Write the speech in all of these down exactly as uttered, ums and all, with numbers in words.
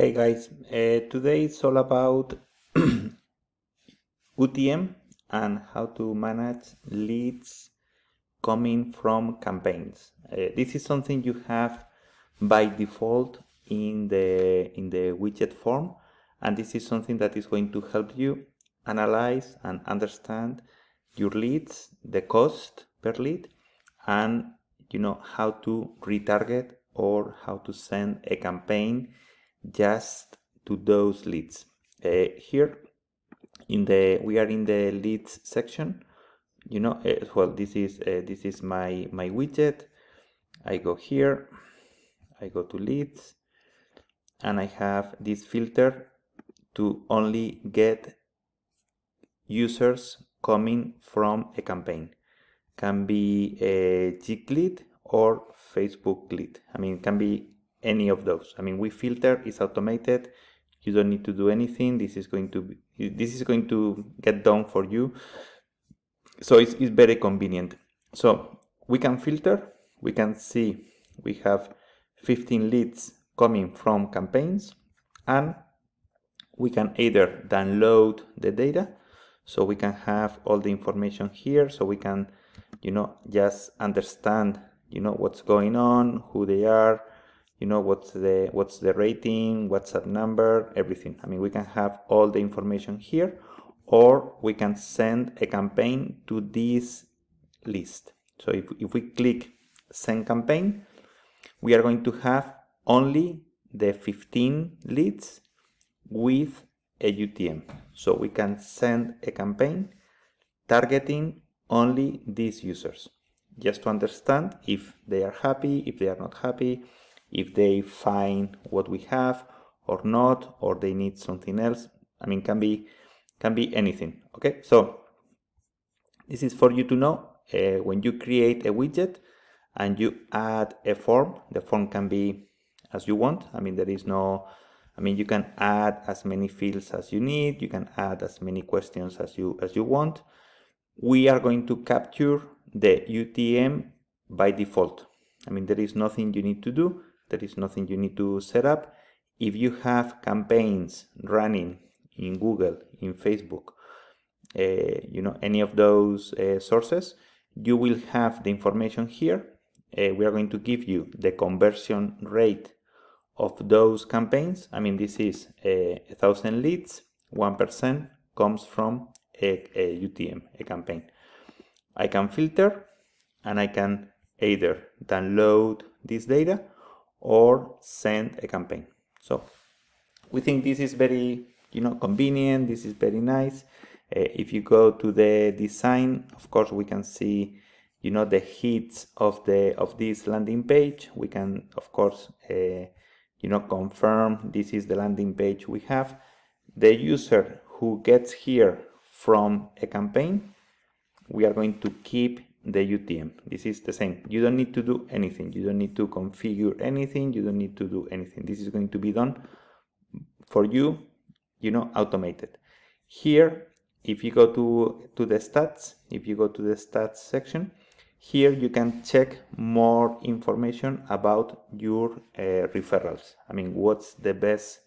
Hey guys, uh, today it's all about U T M and how to manage leads coming from campaigns. Uh, this is something you have by default in the in the widget form, and this is something that is going to help you analyze and understand your leads, the cost per lead, and you know how to retarget or how to send a campaign just to those leads. Uh, here in the we are in the leads section. You know, uh, well, this is uh, this is my my widget. I go here, I go to leads, and I have this filter to only get users coming from a campaign. Can be a G lead or Facebook lead. I mean, can be any of those. I mean, we filter, it's automated, you don't need to do anything. This is going to be, this is going to get done for you, so it's, it's very convenient. So we can filter, we can see we have fifteen leads coming from campaigns, and we can either download the data, so we can have all the information here, so we can you know just understand you know what's going on, who they are, you know, what's the what's the rating, what's that number, everything. I mean, we can have all the information here, or we can send a campaign to this list. So if, if we click send campaign, we are going to have only the fifteen leads with a U T M. So we can send a campaign targeting only these users, just to understand if they are happy, if they are not happy, if they find what we have or not, or they need something else. I mean, can be can be anything. Okay, so this is for you to know. Uh, when you create a widget and you add a form, the form can be as you want. I mean, there is no, I mean, you can add as many fields as you need, you can add as many questions as you as you want. We are going to capture the U T M by default. I mean, there is nothing you need to do. There is nothing you need to set up. If you have campaigns running in Google, in Facebook, uh, you know, any of those uh, sources, you will have the information here. Uh, we are going to give you the conversion rate of those campaigns. I mean, this is a uh, thousand leads, one percent comes from a, a U T M, a campaign. I can filter, and I can either download this data or send a campaign. So we think this is very you know convenient. This is very nice. Uh, if you go to the design, of course we can see you know the hits of the of this landing page. We can of course uh, you know confirm this is the landing page we have. The user who gets here from a campaign, we are going to keep the U T M. This is the same. You don't need to do anything. You don't need to configure anything. You don't need to do anything. This is going to be done for you, you know, automated. Here, if you go to, to the stats, if you go to the stats section, here you can check more information about your uh, referrals. I mean, what's the best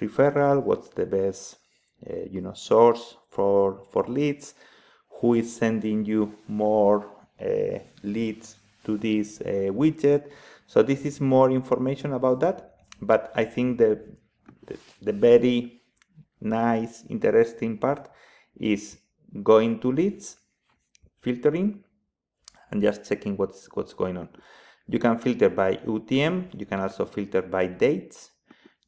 referral? What's the best, uh, you know, source for, for leads? Who is sending you more uh, leads to this uh, widget? So this is more information about that, but I think the, the the very nice, interesting part is going to leads, filtering, and just checking what's what's going on. You can filter by U T M, you can also filter by dates,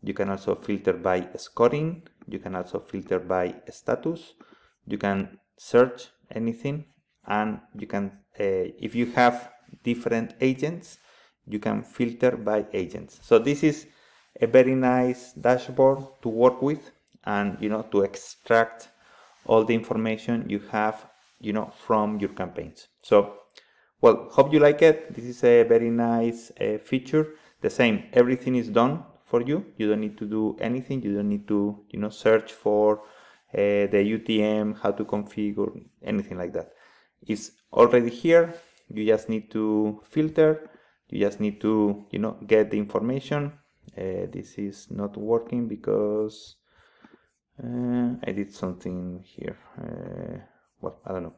you can also filter by scoring, you can also filter by status, you can search anything, and you can uh, if you have different agents, you can filter by agents. So this is a very nice dashboard to work with, and you know to extract all the information you have you know from your campaigns. So well, hope you like it. This is a very nice uh, feature. The same, everything is done for you. You don't need to do anything. You don't need to you know search for Uh, the U T M, how to configure, anything like that. It's already here. You just need to filter, you just need to you know get the information, uh, this is not working because uh, I did something here, uh, well, I don't know.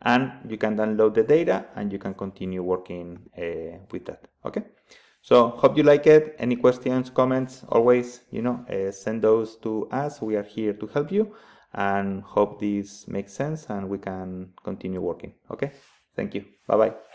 And you can download the data and you can continue working uh, with that. Okay, so hope you like it. Any questions, comments, always, you know, uh, send those to us. We are here to help you, and hope this makes sense and we can continue working. Okay, thank you. Bye bye.